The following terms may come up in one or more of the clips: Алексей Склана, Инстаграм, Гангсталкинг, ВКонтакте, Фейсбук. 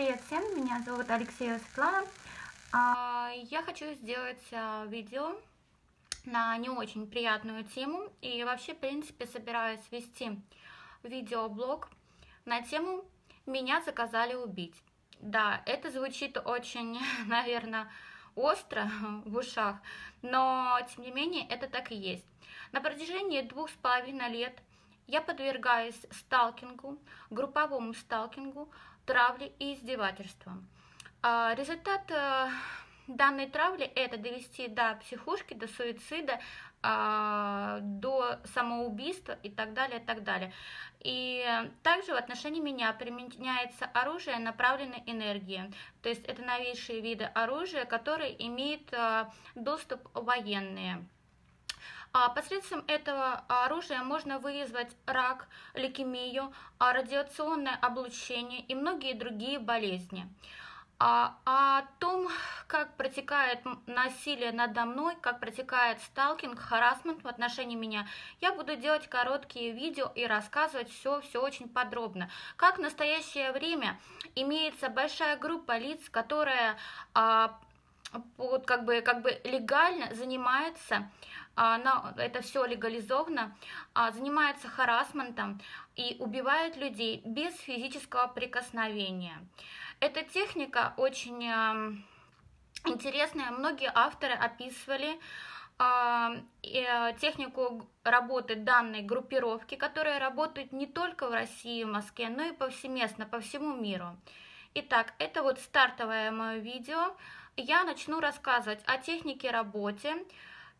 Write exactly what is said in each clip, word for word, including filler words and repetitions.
Привет всем, меня зовут Алексей Склана. Я хочу сделать видео на не очень приятную тему и вообще, в принципе, собираюсь вести видеоблог на тему «Меня заказали убить». Да, это звучит очень, наверное, остро в ушах, но, тем не менее, это так и есть. На протяжении двух с половиной лет я подвергаюсь сталкингу, групповому сталкингу, травли и издевательствам. Результат данной травли – это довести до психушки, до суицида, до самоубийства и так далее, и так далее. И также в отношении меня применяется оружие направленной энергии, то есть это новейшие виды оружия, которые имеют доступ военные. Посредством этого оружия можно вызвать рак, лейкемию, радиационное облучение и многие другие болезни. О том, как протекает насилие надо мной, как протекает сталкинг, харассмент в отношении меня, я буду делать короткие видео и рассказывать все, все очень подробно. Как в настоящее время имеется большая группа лиц, которая вот как бы как бы легально занимается, это все легализовано, занимается харассментом и убивает людей без физического прикосновения. Эта техника очень интересная, многие авторы описывали технику работы данной группировки, которая работает не только в России, в Москве, но и повсеместно, по всему миру. Итак, это вот стартовое мое видео. Я начну рассказывать о технике работы.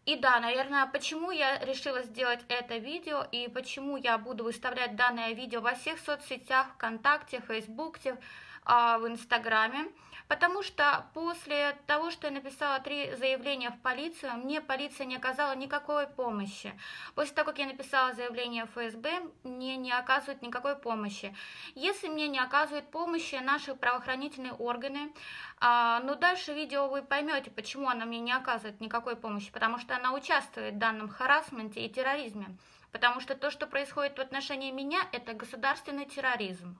И да, наверное, почему я решила сделать это видео и почему я буду выставлять данное видео во всех соцсетях, ВКонтакте, Фейсбуке, в Инстаграме. Потому что после того, что я написала три заявления в полицию, мне полиция не оказала никакой помощи. После того, как я написала заявление в эф эс бэ, мне не оказывают никакой помощи. Если мне не оказывают помощи наши правоохранительные органы, ну дальше видео вы поймете, почему она мне не оказывает никакой помощи, потому что она участвует в данном харассменте и терроризме. Потому что то, что происходит в отношении меня, это государственный терроризм.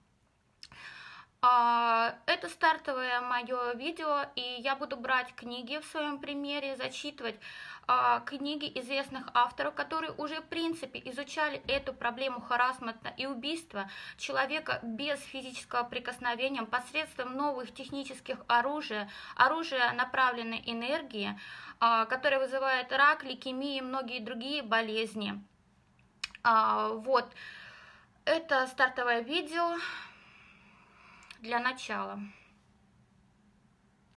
Это стартовое мое видео, и я буду брать книги в своем примере, зачитывать книги известных авторов, которые уже в принципе изучали эту проблему харассмента и убийства человека без физического прикосновения посредством новых технических оружий, оружия направленной энергии, которое вызывает рак, лейкемию и многие другие болезни. Вот, это стартовое видео. Для начала.